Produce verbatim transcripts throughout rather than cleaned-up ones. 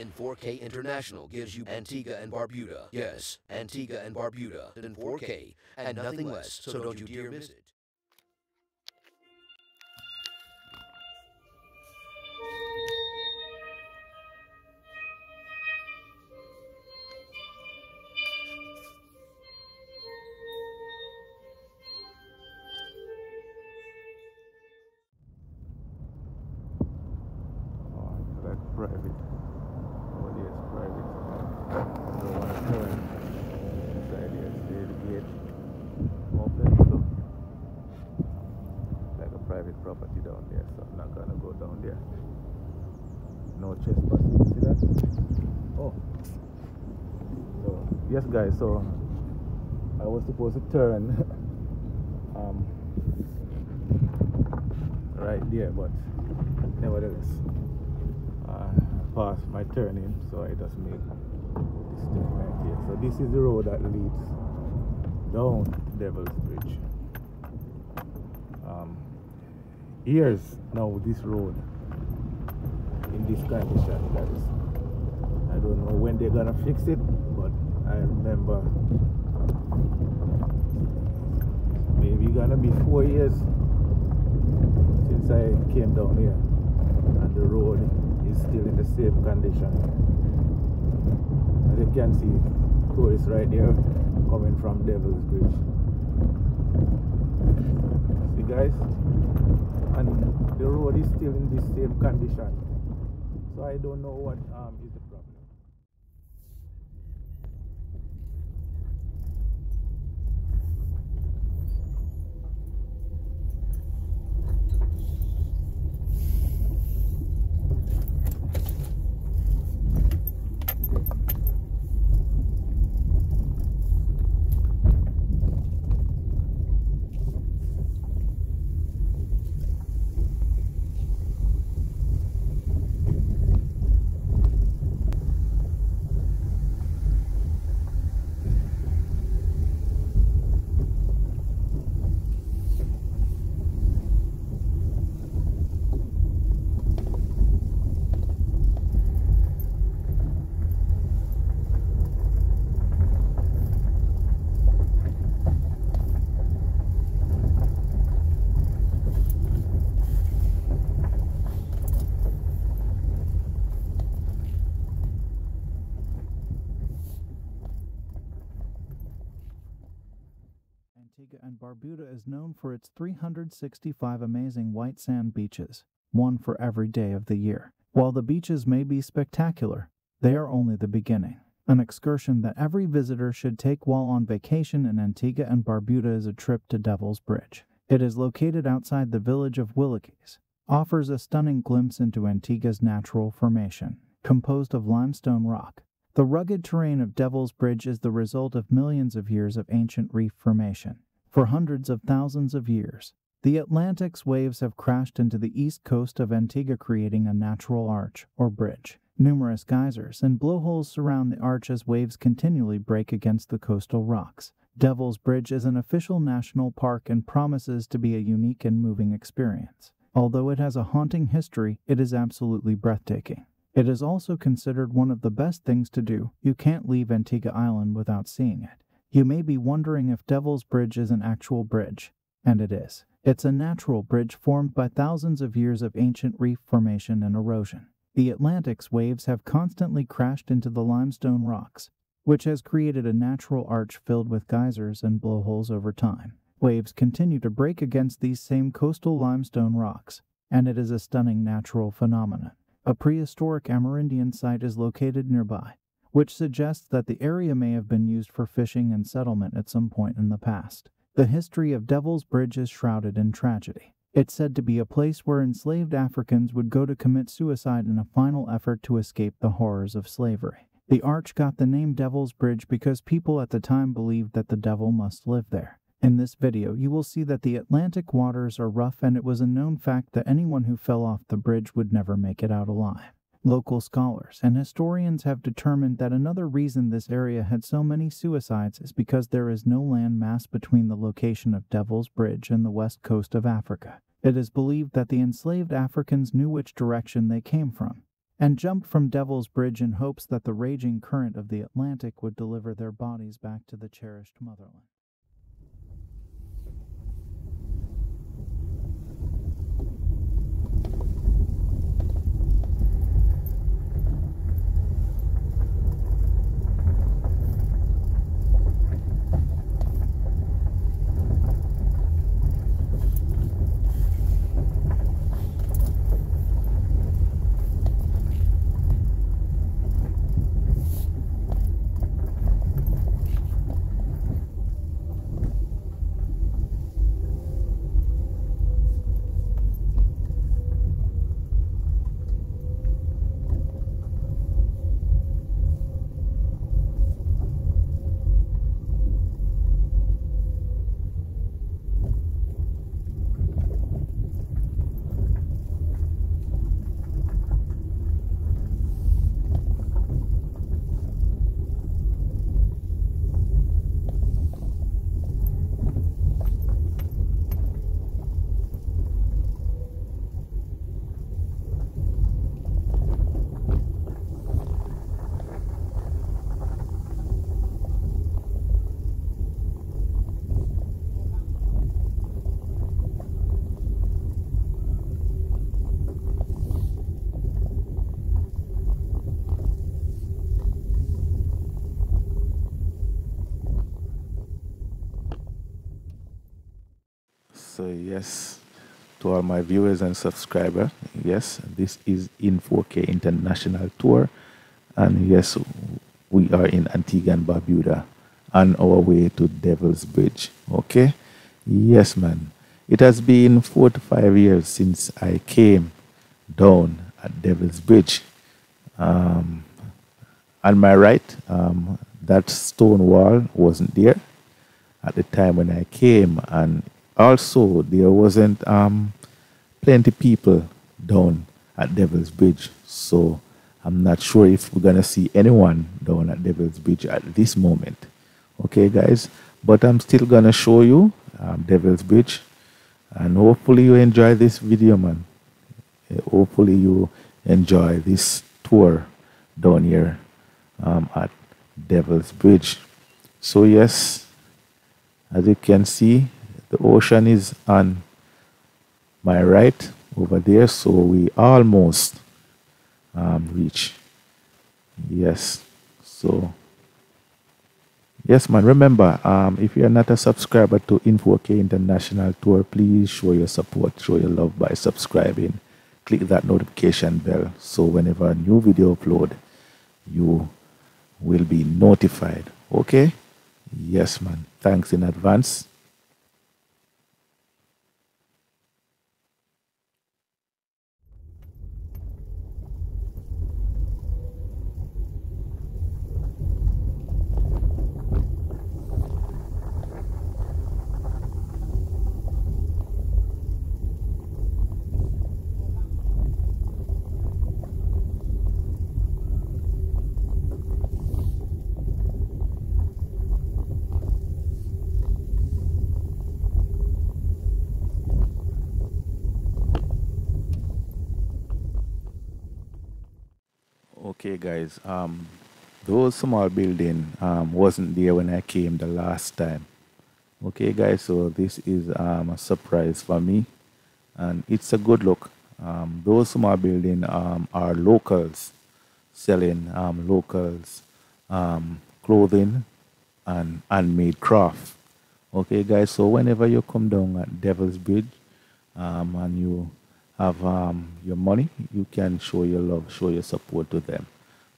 In four K International gives you Antigua and Barbuda. Yes, Antigua and Barbuda in four K and nothing less, so don't you dare miss it. Yes guys, so I was supposed to turn um, right there, but nevertheless I passed my turning, so I just made this turn right here. So this is the road that leads down Devil's Bridge. Um, years now this road in this condition, guys. I don't know when they're gonna fix it, but I remember maybe gonna be four years since I came down here, and the road is still in the same condition. As you can see, tourists right there coming from Devil's Bridge. See guys, and the road is still in the same condition, so I don't know what um, is the problem. Antigua and Barbuda is known for its three hundred sixty-five amazing white sand beaches, one for every day of the year. While the beaches may be spectacular, they are only the beginning. An excursion that every visitor should take while on vacation in Antigua and Barbuda is a trip to Devil's Bridge. It is located outside the village of Willikies, offers a stunning glimpse into Antigua's natural formation, composed of limestone rock. The rugged terrain of Devil's Bridge is the result of millions of years of ancient reef formation. For hundreds of thousands of years, the Atlantic's waves have crashed into the east coast of Antigua, creating a natural arch, or bridge. Numerous geysers and blowholes surround the arch as waves continually break against the coastal rocks. Devil's Bridge is an official national park and promises to be a unique and moving experience. Although it has a haunting history, it is absolutely breathtaking. It is also considered one of the best things to do. You can't leave Antigua Island without seeing it. You may be wondering if Devil's Bridge is an actual bridge, and it is. It's a natural bridge formed by thousands of years of ancient reef formation and erosion. The Atlantic's waves have constantly crashed into the limestone rocks, which has created a natural arch filled with geysers and blowholes over time. Waves continue to break against these same coastal limestone rocks, and it is a stunning natural phenomenon. A prehistoric Amerindian site is located nearby, which suggests that the area may have been used for fishing and settlement at some point in the past. The history of Devil's Bridge is shrouded in tragedy. It's said to be a place where enslaved Africans would go to commit suicide in a final effort to escape the horrors of slavery. The arch got the name Devil's Bridge because people at the time believed that the devil must live there. In this video, you will see that the Atlantic waters are rough, and it was a known fact that anyone who fell off the bridge would never make it out alive. Local scholars and historians have determined that another reason this area had so many suicides is because there is no land mass between the location of Devil's Bridge and the west coast of Africa. It is believed that the enslaved Africans knew which direction they came from, and jumped from Devil's Bridge in hopes that the raging current of the Atlantic would deliver their bodies back to the cherished motherland. So yes, to all my viewers and subscribers, yes, this is In four K International Tour, and yes, we are in Antigua and Barbuda on our way to Devil's Bridge, okay? Yes, man, it has been four to five years since I came down at Devil's Bridge. Um, on my right, um, that stone wall wasn't there at the time when I came, and also, there wasn't um, plenty people down at Devil's Bridge, so I'm not sure if we're going to see anyone down at Devil's Bridge at this moment. Okay, guys? But I'm still going to show you um, Devil's Bridge, and hopefully you enjoy this video, man. Hopefully you enjoy this tour down here um, at Devil's Bridge. So, yes, as you can see, the ocean is on my right over there, so we almost um, reach. Yes, so, yes, man, remember, um, if you are not a subscriber to In four K International Tour, please show your support, show your love by subscribing. Click that notification bell, so whenever a new video upload, you will be notified, okay? Yes, man, thanks in advance. Okay, guys, um, those small building um, wasn't there when I came the last time. Okay, guys, so this is um, a surprise for me, and it's a good look. Um, those small building um, are locals selling um, locals um, clothing and handmade craft. Okay, guys, so whenever you come down at Devil's Bridge um, and you have um, your money, you can show your love, show your support to them.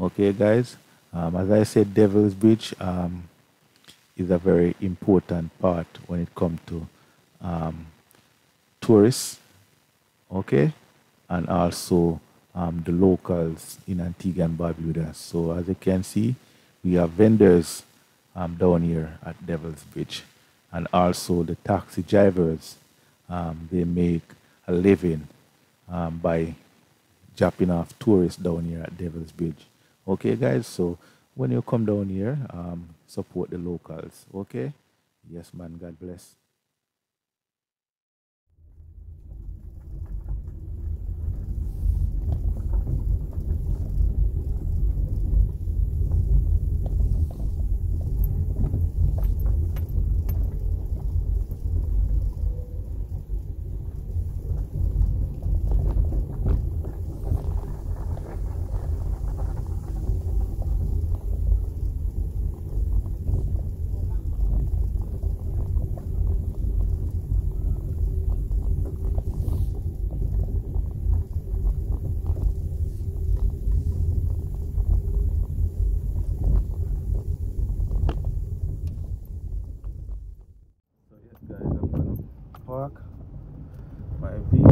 Okay, guys, um, as I said, Devil's Bridge um, is a very important part when it comes to um, tourists, okay, and also um, the locals in Antigua and Barbuda. So as you can see, we have vendors um, down here at Devil's Bridge, and also the taxi drivers, um, they make a living Um, by dropping off tourists down here at Devil's Bridge. Okay, guys, so when you come down here, um, support the locals, okay? Yes, man, God bless. my visa.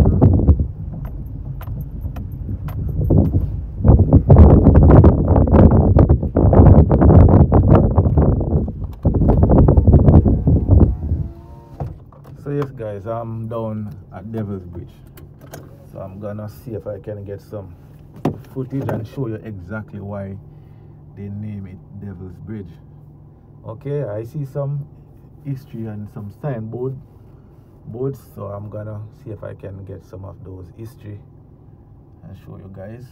So yes guys, I'm down at Devil's Bridge. So I'm gonna see if I can get some footage and show you exactly why they name it Devil's Bridge. Okay, I see some history and some signboard boards, so I'm gonna see if I can get some of those history and show you guys.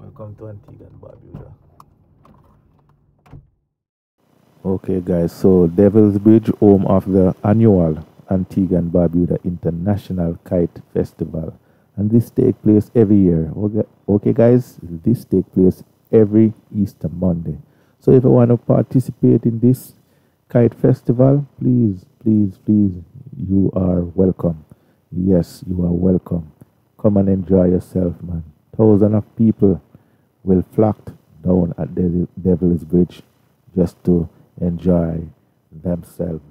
Welcome to Antigua and Barbuda. Okay guys, so Devil's Bridge, home of the annual Antigua and Barbuda International Kite Festival, and this takes place every year. Okay, okay guys, this takes place every Easter Monday. So if you want to participate in this kite festival, please, please, please, you are welcome. Yes, you are welcome. Come and enjoy yourself, man. Thousands of people will flock down at the Devil's Bridge just to enjoy themselves.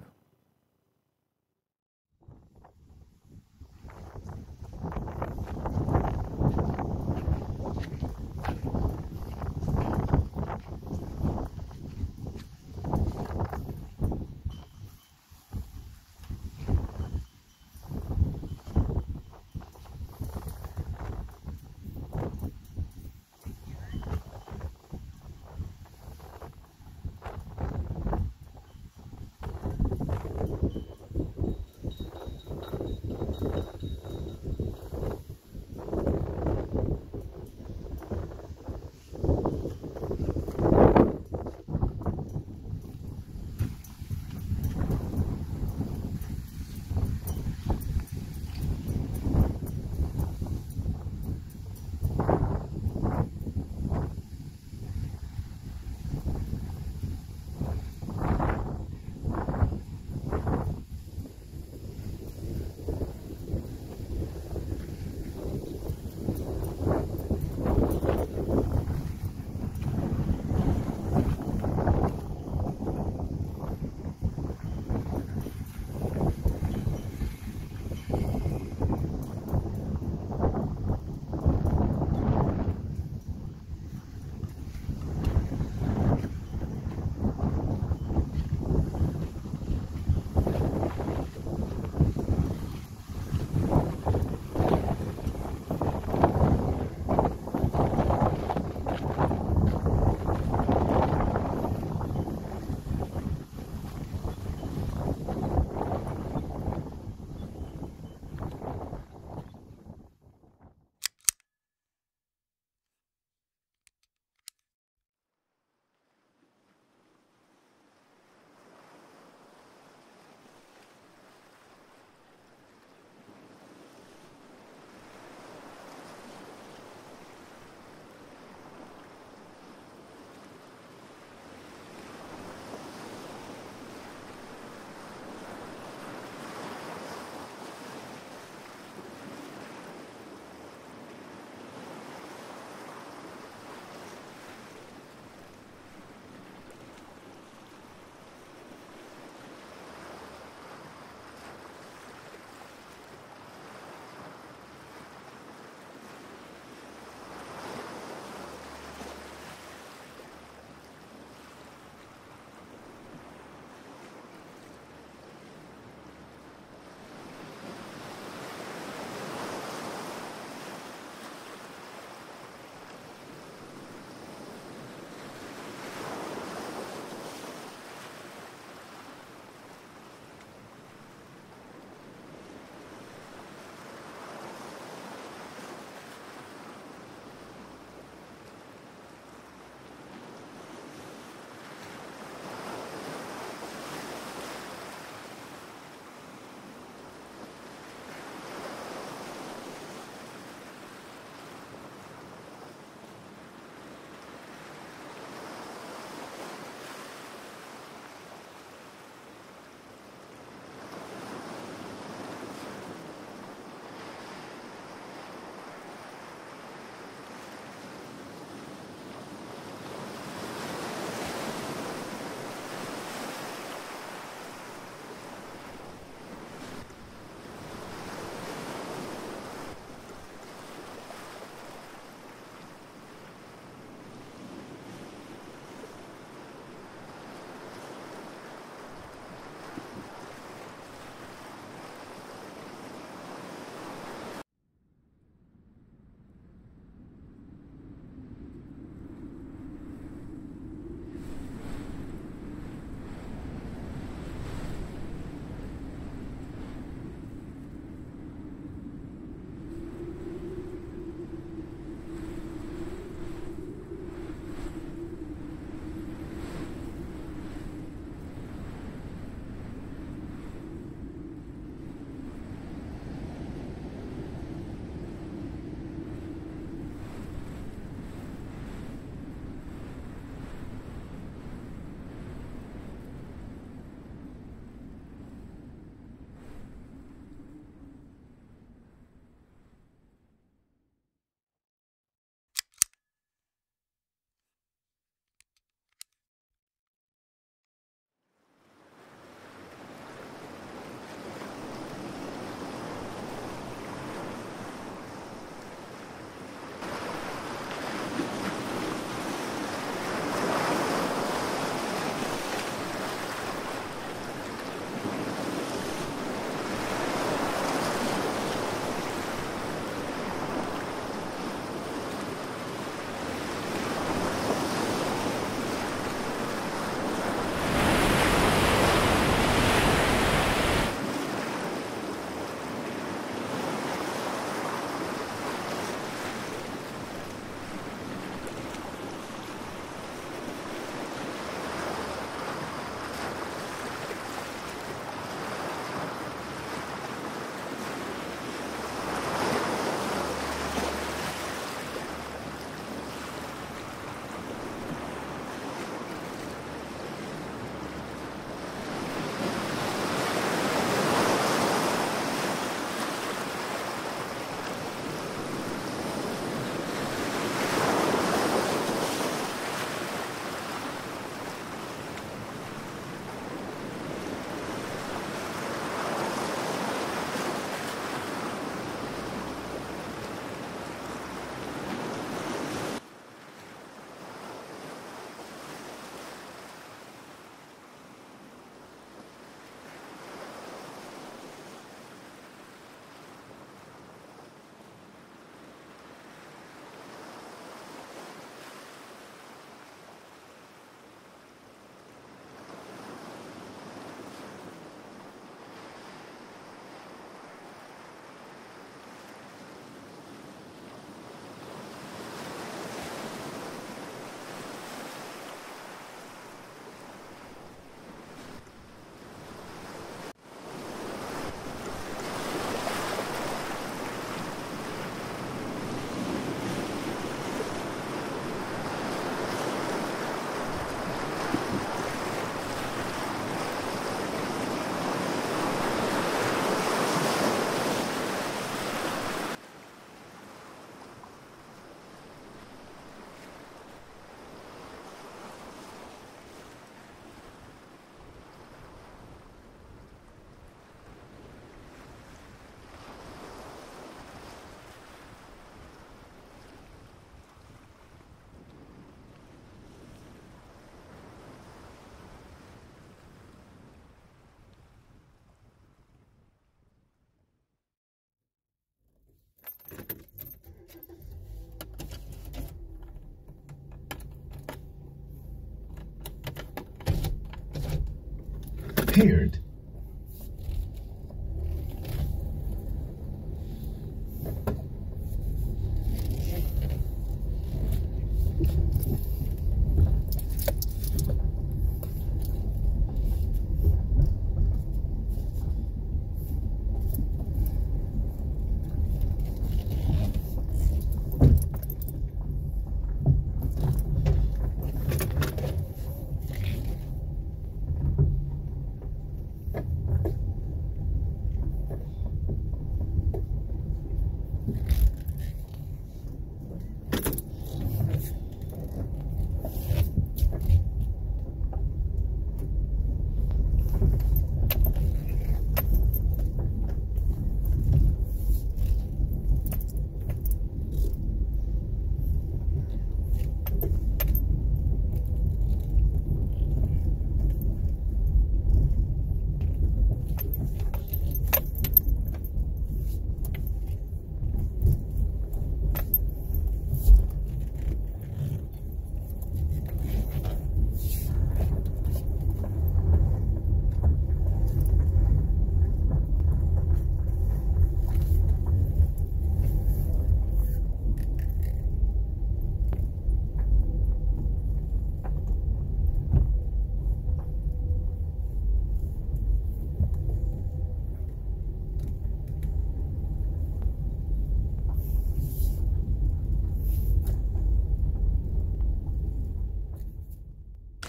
disappeared.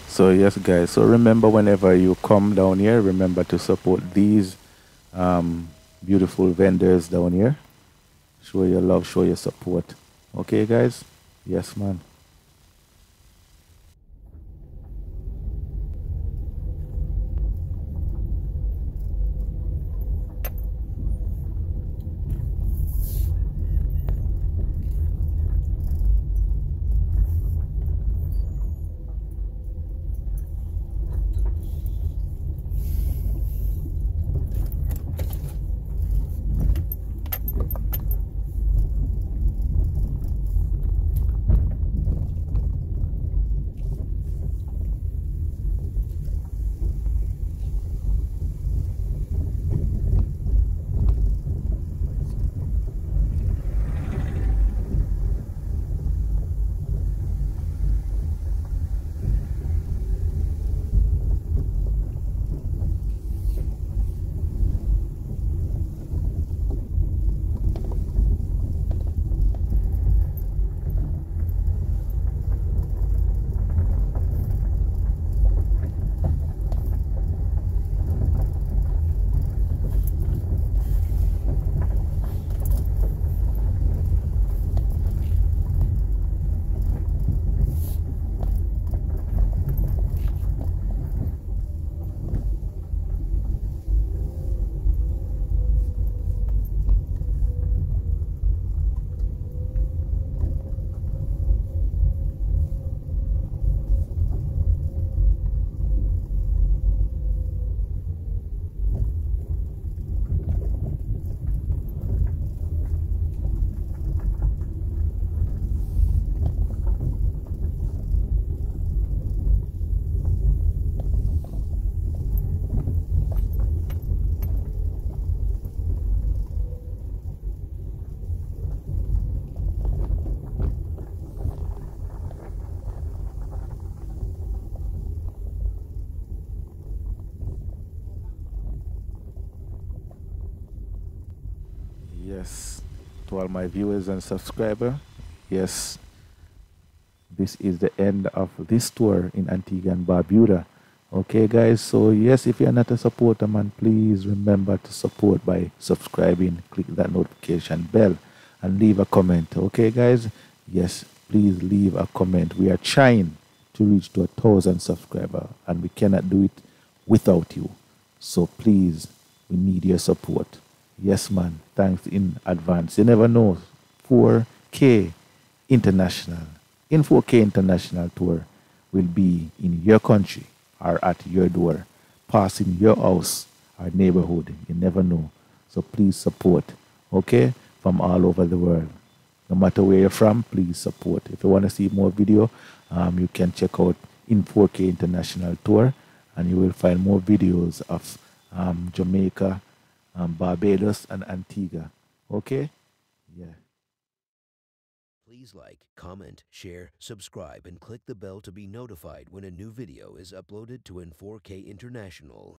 So yes guys, so remember whenever you come down here, remember to support these um, beautiful vendors down here. Show your love, show your support. Okay guys? Yes man. Yes, to all my viewers and subscribers, yes, this is the end of this tour in Antigua and Barbuda. Okay guys, so yes, if you're not a supporter man, please remember to support by subscribing, click that notification bell and leave a comment. Okay guys, yes, please leave a comment. We are trying to reach to a thousand subscribers and we cannot do it without you. So please, we need your support. Yes, man. Thanks in advance. You never know. four K International. In four K International Tour will be in your country or at your door, passing your house or neighborhood. You never know. So please support, okay, from all over the world. No matter where you're from, please support. If you want to see more video, um, you can check out In four K International Tour and you will find more videos of um, Jamaica, um, Barbados, and Antigua. Okay? Yeah. Please like, comment, share, subscribe, and click the bell to be notified when a new video is uploaded to In four K International.